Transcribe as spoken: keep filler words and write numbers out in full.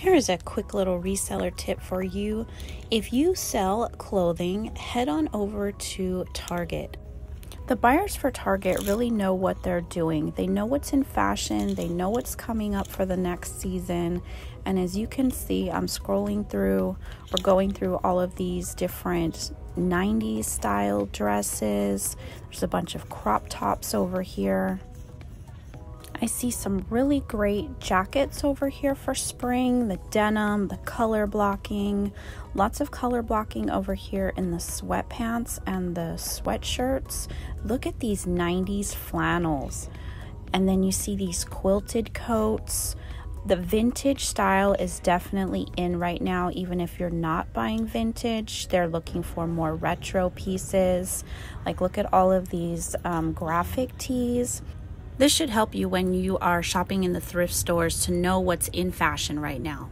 Here is a quick little reseller tip for you. If you sell clothing, head on over to Target. The buyers for Target really know what they're doing. They know what's in fashion, they know what's coming up for the next season. And as you can see, I'm scrolling through or going through all of these different nineties style dresses. There's a bunch of crop tops over here. I see some really great jackets over here for spring, the denim, the color blocking, lots of color blocking over here in the sweatpants and the sweatshirts. Look at these nineties flannels. And then you see these quilted coats. The vintage style is definitely in right now. Even if you're not buying vintage, they're looking for more retro pieces. Like look at all of these um, graphic tees. This should help you when you are shopping in the thrift stores to know what's in fashion right now.